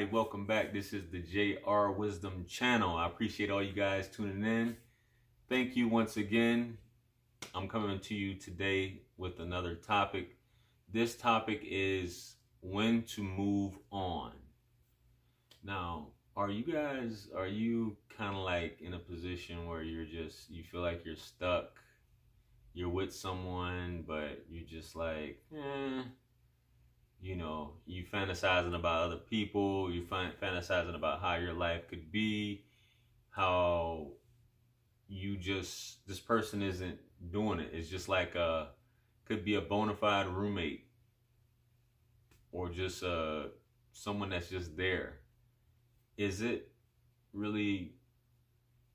everybody, welcome back. This is the JR Wisdom channel. I appreciate all you guys tuning in. Thank you once again. I'm coming to you today with another topic. This topic is when to move on. Now, are you kind of like in a position where you're just, you feel like you're stuck, you're with someone, but you're just like, eh. You know, you fantasizing about other people, you fantasizing about how your life could be, how you just, this person isn't doing it. It's just like a, could be a bona fide roommate or just someone that's just there. Is it really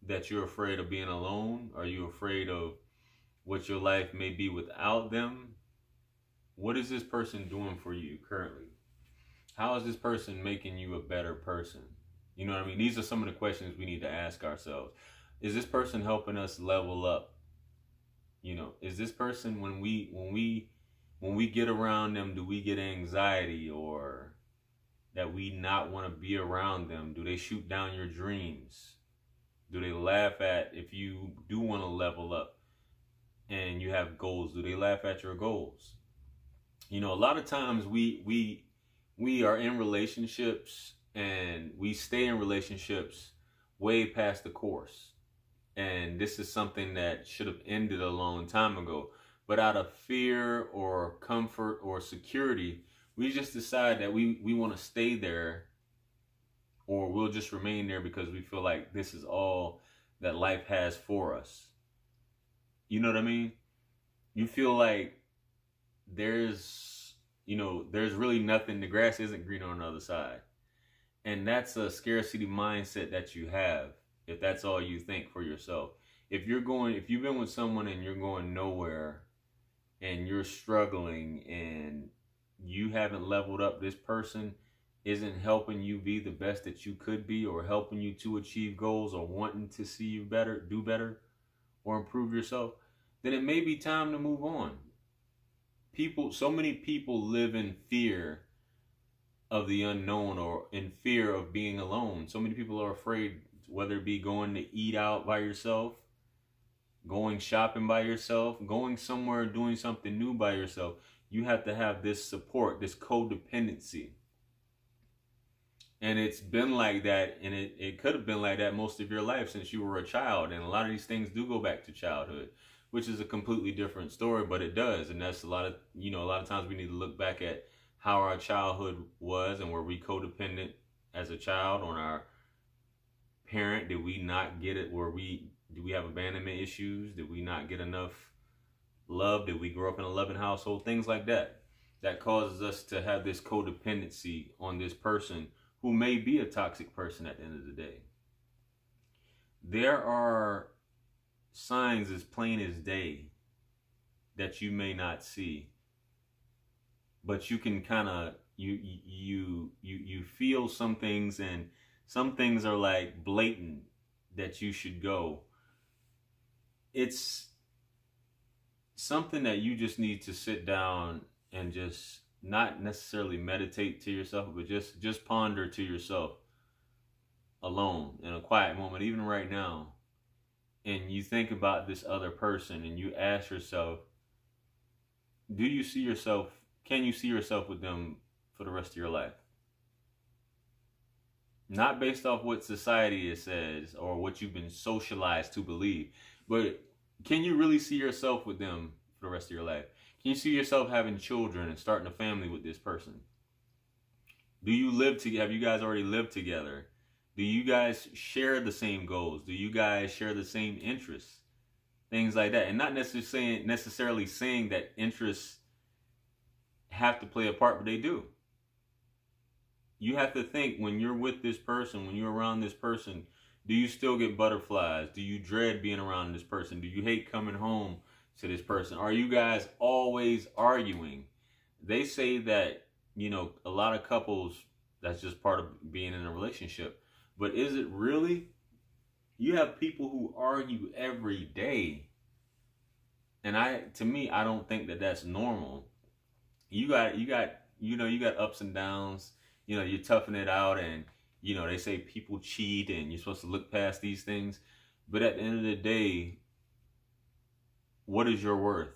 that you're afraid of being alone? Are you afraid of what your life may be without them? What is this person doing for you currently? How is this person making you a better person? You know what I mean? These are some of the questions we need to ask ourselves. Is this person helping us level up? You know, is this person, when we get around them, do we get anxiety or that we not want to be around them? Do they shoot down your dreams? Do they laugh at if you do want to level up and you have goals? Do they laugh at your goals? You know, a lot of times we are in relationships and we stay in relationships way past the course. And this is something that should have ended a long time ago. But out of fear or comfort or security, we just decide that we want to stay there, or we'll just remain there because we feel like this is all that life has for us. You know what I mean? You feel like there's really nothing, the grass isn't greener on the other side. And that's a scarcity mindset that you have, if that's all you think for yourself. If you've been with someone and you're going nowhere and you're struggling and you haven't leveled up, this person isn't helping you be the best that you could be, or helping you to achieve goals, or wanting to see you better, do better, or improve yourself, then it may be time to move on. People, so many people live in fear of the unknown or in fear of being alone. So many people are afraid, whether it be going to eat out by yourself, going shopping by yourself, going somewhere, doing something new by yourself. You have to have this support, this codependency. And it's been like that, and it could have been like that most of your life since you were a child. And a lot of these things do go back to childhood, which is a completely different story, but it does. And that's a lot of times we need to look back at how our childhood was, and were we codependent as a child on our parent? Did we not get it? Do we have abandonment issues? Did we not get enough love? Did we grow up in a loving household? Things like that. That causes us to have this codependency on this person who may be a toxic person at the end of the day. There are signs as plain as day that you may not see, but you can kind of, you feel some things, and some things are like blatant that you should go. It's something that you just need to sit down and just not necessarily meditate to yourself, but just ponder to yourself alone in a quiet moment, even right now. And you think about this other person and you ask yourself, do you see yourself, can you see yourself with them for the rest of your life? Not based off what society says or what you've been socialized to believe, but can you really see yourself with them for the rest of your life? Can you see yourself having children and starting a family with this person? Do you live together? Have you guys already lived together? Do you guys share the same goals? Do you guys share the same interests? Things like that. And not necessarily saying that interests have to play a part, but they do. You have to think, when you're with this person, when you're around this person, do you still get butterflies? Do you dread being around this person? Do you hate coming home to this person? Are you guys always arguing? They say that, you know, a lot of couples, that's just part of being in a relationship. But is it really? You have people who argue every day. And to me, I don't think that that's normal. You got ups and downs. you know, you're toughing it out, and, you know, they say people cheat and you're supposed to look past these things. But at the end of the day, what is your worth?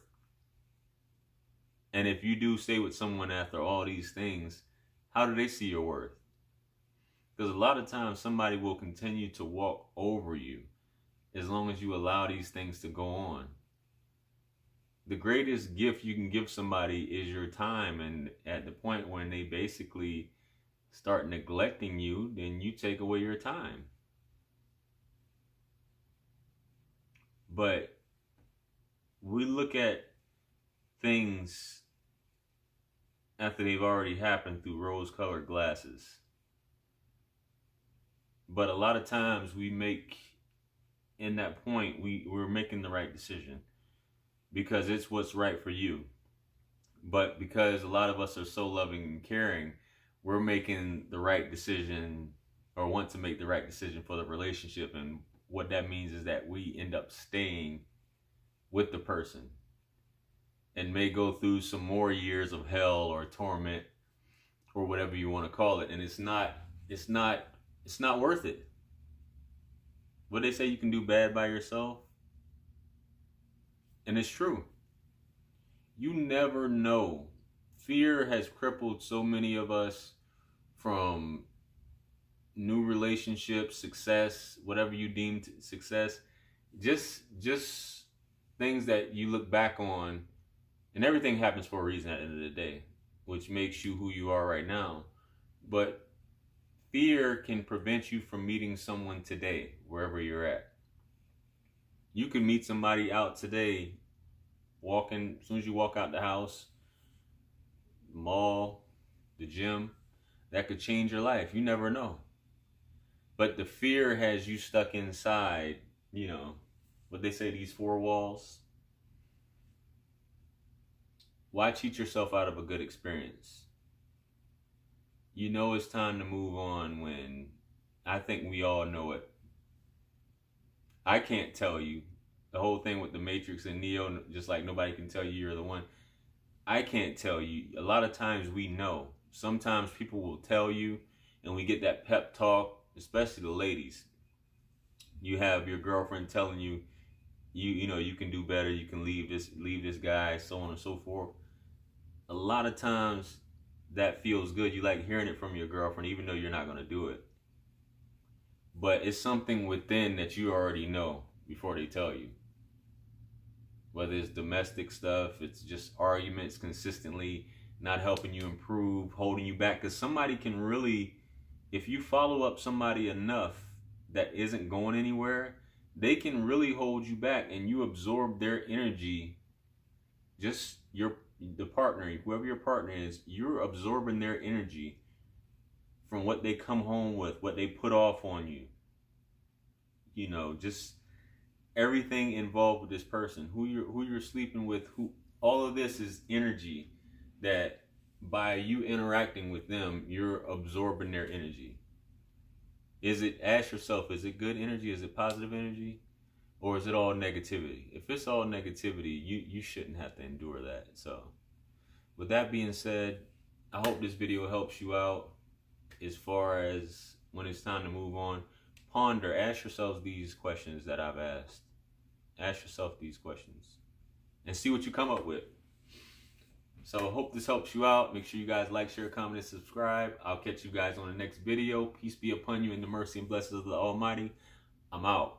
And if you do stay with someone after all these things, how do they see your worth? Because a lot of times somebody will continue to walk over you as long as you allow these things to go on. The greatest gift you can give somebody is your time. And at the point when they basically start neglecting you, then you take away your time. But we look at things after they've already happened through rose-colored glasses. But a lot of times we make, in that point, we're making the right decision because it's what's right for you. But because a lot of us are so loving and caring, we're making the right decision, or want to make the right decision for the relationship. And what that means is that we end up staying with the person and may go through some more years of hell or torment or whatever you want to call it. And it's not worth it. What they say, you can do bad by yourself. And it's true. You never know. Fear has crippled so many of us from new relationships, success, whatever you deem success, just things that you look back on. And everything happens for a reason at the end of the day, which makes you who you are right now. But fear can prevent you from meeting someone today, wherever you're at. You can meet somebody out today, walking, as soon as you walk out the house, the mall, the gym. That could change your life. You never know. But the fear has you stuck inside, you know, what they say, these four walls. Why cheat yourself out of a good experience? You know it's time to move on when I think we all know it. I can't tell you. The whole thing with the Matrix and Neo, just like nobody can tell you you're the one. I can't tell you. A lot of times we know. Sometimes people will tell you, and we get that pep talk, especially the ladies. You have your girlfriend telling you, you know, you can do better, you can leave this guy, so on and so forth. A lot of times that feels good. You like hearing it from your girlfriend, even though you're not going to do it. But it's something within that you already know before they tell you. Whether it's domestic stuff, it's just arguments consistently, not helping you improve, holding you back. Because somebody can really, if you follow up somebody enough that isn't going anywhere, they can really hold you back, and you absorb their energy. Just the partner, whoever your partner is, you're absorbing their energy from what they come home with, what they put off on you. You know, just everything involved with this person, who you're sleeping with, who, all of this is energy that by you interacting with them, you're absorbing their energy. Is it, ask yourself, is it good energy? Is it positive energy? Or is it all negativity? If it's all negativity, you shouldn't have to endure that. So with that being said, I hope this video helps you out as far as when it's time to move on. Ponder, ask yourselves these questions that I've asked. Ask yourself these questions and see what you come up with. So I hope this helps you out. Make sure you guys like, share, comment, and subscribe. I'll catch you guys on the next video. Peace be upon you and the mercy and blessings of the Almighty. I'm out.